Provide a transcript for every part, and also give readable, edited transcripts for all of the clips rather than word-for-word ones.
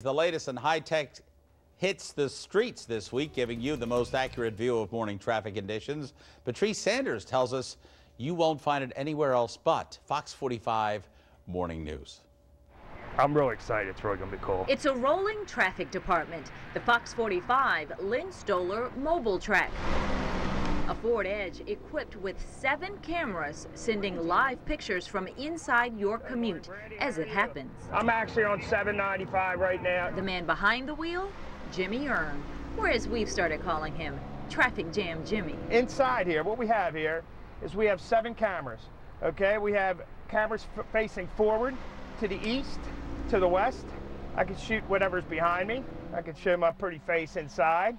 The latest in high-tech hits the streets this week, giving you the most accurate view of morning traffic conditions. Patrice Sanders tells us you won't find it anywhere else but Fox 45 Morning News. I'm really excited. It's really going to be cool. It's a rolling traffic department, the Fox 45 Len Stoler Mobile Trak. A Ford Edge equipped with 7 cameras sending live pictures from inside your commute as it happens. I'm actually on 795 right now. The man behind the wheel, Jimmy Uhrin, or as we've started calling him, Traffic Jam Jimmy. Inside here, what we have here is we have 7 cameras, okay? We have cameras facing forward, to the east, to the west. I can shoot whatever's behind me. I can show my pretty face inside.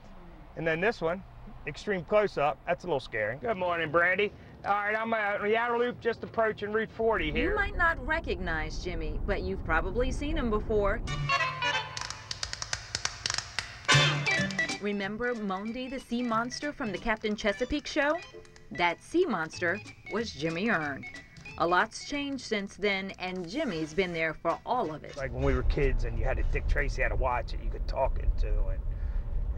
And then this one, extreme close-up. That's a little scary. Good morning, Brandy. All right, I'm out the outer loop, just approaching Route 40 here. You might not recognize Jimmy, but you've probably seen him before. Remember Mondy the Sea Monster from the Captain Chesapeake show? That sea monster was Jimmy Uhrin. A lot's changed since then, and Jimmy's been there for all of it. Like when we were kids and you had to Dick Tracy had to watch it, you could talk it to it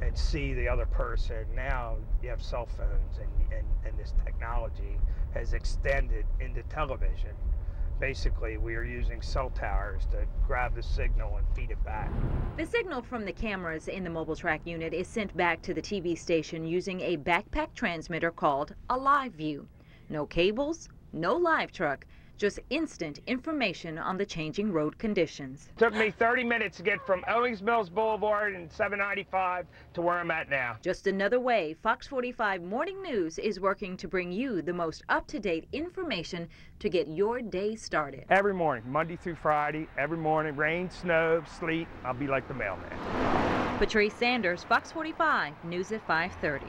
and see the other person. Now you have cell phones and this technology has extended into television. Basically, we are using cell towers to grab the signal and feed it back. The signal from the cameras in the mobile track unit is sent back to the TV station using a backpack transmitter called a Live View. No cables, no live truck, just instant information on the changing road conditions. It took me 30 minutes to get from Owings Mills Boulevard and 795 to where I'm at now. Just another way Fox 45 Morning News is working to bring you the most up-to-date information to get your day started. Every morning, Monday through Friday, every morning, rain, snow, sleet, I'll be like the mailman. Patrice Sanders, Fox 45, News at 5:30.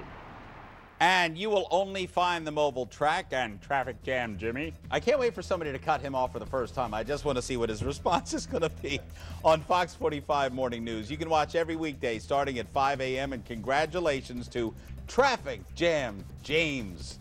And you will only find the mobile track and Traffic Jam Jimmy. I can't wait for somebody to cut him off for the first time. I just want to see what his response is going to be on Fox 45 Morning News. You can watch every weekday starting at 5 a.m. And congratulations to Traffic Jam James.